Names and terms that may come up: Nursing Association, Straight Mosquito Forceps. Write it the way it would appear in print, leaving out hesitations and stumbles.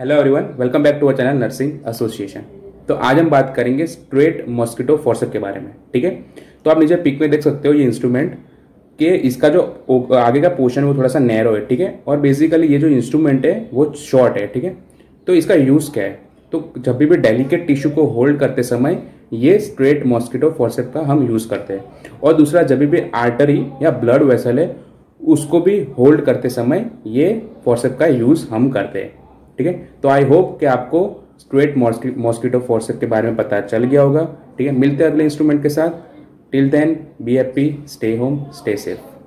Hello everyone, welcome back to our channel nursing association. तो आज हम बात करेंगे स्ट्रेट मॉस्किटो फोर्सेप के बारे में, ठीक है। तो आप नीचे पिक में देख सकते हो ये इंस्ट्रूमेंट के इसका जो आगे का पोर्शन है वो थोड़ा सा नैरो है, ठीक है। और बेसिकली ये जो इंस्ट्रूमेंट है वो शॉर्ट है, ठीक है। तो इसका यूज़ क्या है, तो जब भी डेलिकेट टिश्यू को होल्ड करते समय ये स्ट्रेट मॉस्किटो फोर्सेप का हम यूज़ करते हैं। और दूसरा, जब भी आर्टरी या ब्लड वेसल है उसको भी होल्ड करते समय ये फोर्सेप का यूज़ हम करते हैं, ठीक है। तो आई होप कि आपको स्ट्रेट मॉस्किटो फोर्सेप के बारे में पता चल गया होगा, ठीक है। मिलते हैं अगले इंस्ट्रूमेंट के साथ। Till then be happy, stay home, stay safe.